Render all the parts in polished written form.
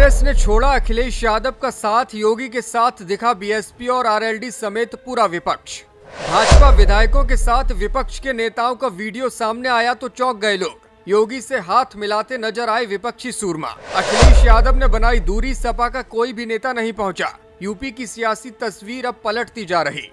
कांग्रेस ने छोड़ा अखिलेश यादव का साथ, योगी के साथ दिखा बीएसपी और आरएलडी समेत पूरा विपक्ष। भाजपा विधायकों के साथ विपक्ष के नेताओं का वीडियो सामने आया तो चौंक गए लोग। योगी से हाथ मिलाते नजर आए विपक्षी सूरमा। अखिलेश यादव ने बनाई दूरी, सपा का कोई भी नेता नहीं पहुंचा। यूपी की सियासी तस्वीर अब पलटती जा रही।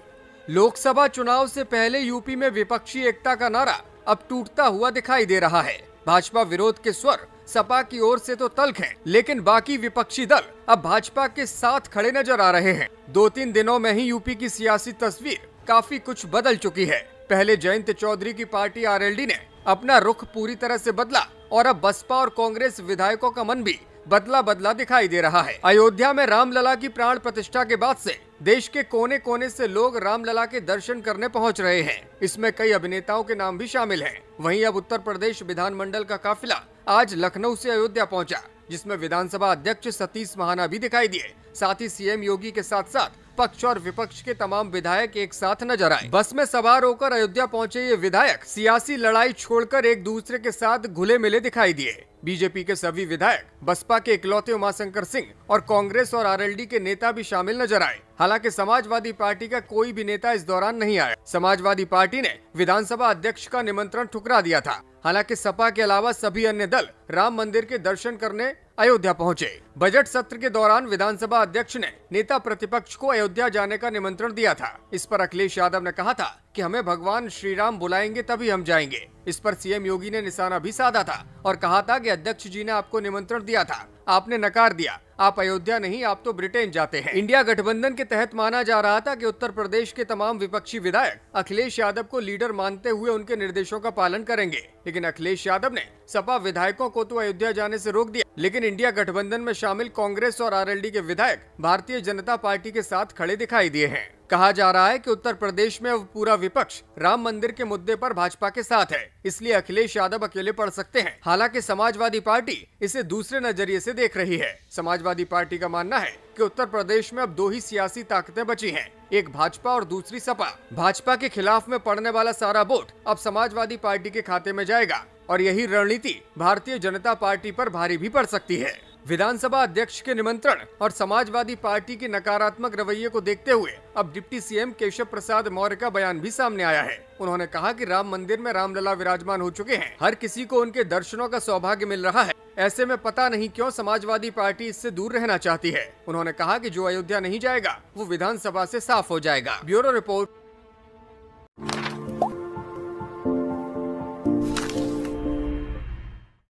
लोकसभा चुनाव से पहले यूपी में विपक्षी एकता का नारा अब टूटता हुआ दिखाई दे रहा है। भाजपा विरोध के स्वर सपा की ओर से तो तल्ख है, लेकिन बाकी विपक्षी दल अब भाजपा के साथ खड़े नजर आ रहे हैं। 2-3 दिनों में ही यूपी की सियासी तस्वीर काफी कुछ बदल चुकी है। पहले जयंत चौधरी की पार्टी आरएलडी ने अपना रुख पूरी तरह से बदला और अब बसपा और कांग्रेस विधायकों का मन भी बदला दिखाई दे रहा है। अयोध्या में राम लला की प्राण प्रतिष्ठा के बाद से देश के कोने कोने से लोग राम लला के दर्शन करने पहुंच रहे हैं। इसमें कई अभिनेताओं के नाम भी शामिल हैं। वहीं अब उत्तर प्रदेश विधानमंडल का काफिला आज लखनऊ से अयोध्या पहुंचा, जिसमें विधानसभा अध्यक्ष सतीश महाना भी दिखाई दिए। साथ ही सीएम योगी के साथ साथ पक्ष और विपक्ष के तमाम विधायक एक साथ नजर आए। बस में सवार होकर अयोध्या पहुंचे ये विधायक सियासी लड़ाई छोड़कर एक दूसरे के साथ घुले मिले दिखाई दिए। बीजेपी के सभी विधायक, बसपा के इकलौते उमाशंकर सिंह और कांग्रेस और आरएलडी के नेता भी शामिल नजर आए। हालांकि समाजवादी पार्टी का कोई भी नेता इस दौरान नहीं आया। समाजवादी पार्टी ने विधानसभा अध्यक्ष का निमंत्रण ठुकरा दिया था। हालांकि सपा के अलावा सभी अन्य दल राम मंदिर के दर्शन करने अयोध्या पहुंचे। बजट सत्र के दौरान विधानसभा अध्यक्ष ने नेता प्रतिपक्ष को अयोध्या जाने का निमंत्रण दिया था। इस पर अखिलेश यादव ने कहा था कि हमें भगवान श्री राम बुलाएंगे तभी हम जाएंगे। इस पर सीएम योगी ने निशाना भी साधा था और कहा था कि अध्यक्ष जी ने आपको निमंत्रण दिया था, आपने नकार दिया, आप अयोध्या नहीं, आप तो ब्रिटेन जाते हैं। इंडिया गठबंधन के तहत माना जा रहा था कि उत्तर प्रदेश के तमाम विपक्षी विधायक अखिलेश यादव को लीडर मानते हुए उनके निर्देशों का पालन करेंगे, लेकिन अखिलेश यादव ने सपा विधायकों को तो अयोध्या जाने से रोक दिया। लेकिन इंडिया गठबंधन में शामिल कांग्रेस और आरएलडी के विधायक भारतीय जनता पार्टी के साथ खड़े दिखाई दिए हैं। कहा जा रहा है कि उत्तर प्रदेश में अब पूरा विपक्ष राम मंदिर के मुद्दे पर भाजपा के साथ है, इसलिए अखिलेश यादव अकेले पड़ सकते हैं। हालांकि समाजवादी पार्टी इसे दूसरे नजरिए से देख रही है। समाजवादी पार्टी का मानना है कि उत्तर प्रदेश में अब दो ही सियासी ताकतें बची हैं, एक भाजपा और दूसरी सपा। भाजपा के खिलाफ में पड़ने वाला सारा वोट अब समाजवादी पार्टी के खाते में जाएगा और यही रणनीति भारतीय जनता पार्टी पर भारी भी पड़ सकती है। विधानसभा अध्यक्ष के निमंत्रण और समाजवादी पार्टी के नकारात्मक रवैये को देखते हुए अब डिप्टी सीएम केशव प्रसाद मौर्य का बयान भी सामने आया है। उन्होंने कहा कि राम मंदिर में रामलला विराजमान हो चुके हैं, हर किसी को उनके दर्शनों का सौभाग्य मिल रहा है, ऐसे में पता नहीं क्यों समाजवादी पार्टी इससे दूर रहना चाहती है। उन्होंने कहा कि जो अयोध्या नहीं जाएगा वो विधानसभा से साफ हो जाएगा। Bureau report.